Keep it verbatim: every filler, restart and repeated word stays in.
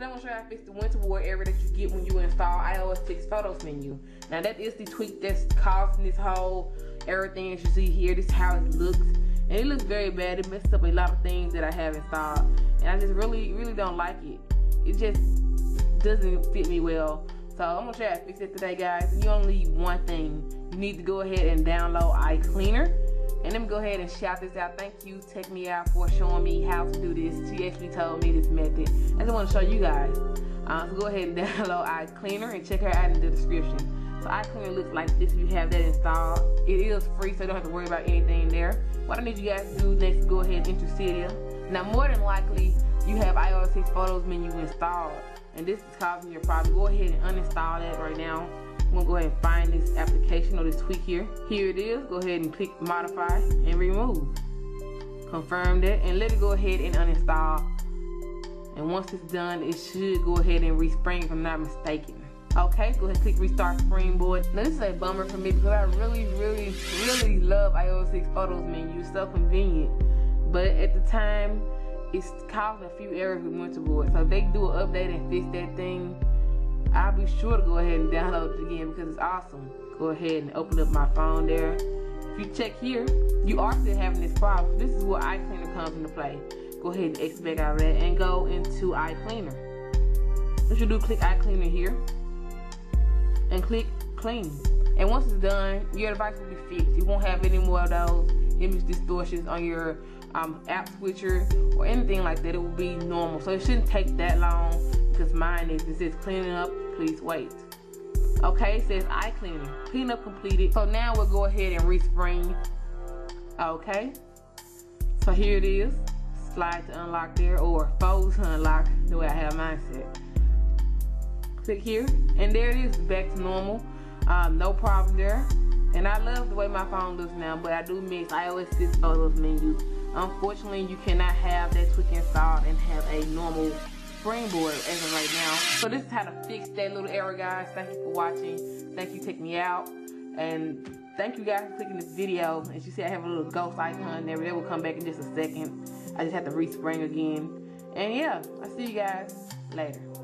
Today I'm going to show you how to fix the Winterboard error that you get when you install i O S six Photos Menu. Now that is the tweak that's causing this whole error thing that you see here. This is how it looks. And it looks very bad. It messed up a lot of things that I have installed. And I just really, really don't like it. It just doesn't fit me well. So I'm going to show you how to fix it today, guys. And you only need one thing. You need to go ahead and download iCleaner. And let me go ahead and shout this out. Thank you, TechMeOut, for showing me how to do this. She actually told me this method. I just want to show you guys. Uh, so go ahead and download iCleaner and check her out in the description. So iCleaner looks like this if you have that installed. It is free, so you don't have to worry about anything there. What I need you guys to do next is go ahead and enter Cydia. Now, more than likely, you have i O S six Photos Menu installed, and this is causing your problem. Go ahead and uninstall that right now. I'm going to go ahead and find this application or this tweak here. Here it is. Go ahead and click modify and remove. Confirm that and let it go ahead and uninstall. And once it's done, it should go ahead and respring if I'm not mistaken. Okay, go ahead and click restart springboard. Now this is a bummer for me because I really, really, really love i O S six Photos Menu. It's so convenient. But at the time, it's causing a few errors with Winterboard. So if they do an update and fix that thing, I'll be sure to go ahead and download it again because it's awesome. Go ahead and open up my phone there. If you check here, you are still having this problem. This is where iCleaner comes into play. Go ahead and exit back out of that and go into iCleaner. What you do, click iCleaner here and click clean. And once it's done, your device will be fixed. You won't have any more of those image distortions on your um, app switcher or anything like that. It will be normal. So it shouldn't take that long. Because mine is, it says cleaning up, please wait. Okay, it says iCleaner, cleanup completed. So now we'll go ahead and respring. Okay, so here it is. Slide to unlock there, or fold to unlock, the way I have mine set. Click here, and there it is, back to normal. Um, no problem there. And I love the way my phone looks now, but I do miss i O S six Photos Menu. Unfortunately, you cannot have that tweak installed and have a normal springboard as of right now. So this is how to fix that little error, guys. Thank you for watching. Thank you, TechMeOut, and thank you guys for clicking this video. As you see, I have a little ghost icon there. That will come back in just a second. I just have to respring again. And yeah, I'll see you guys later.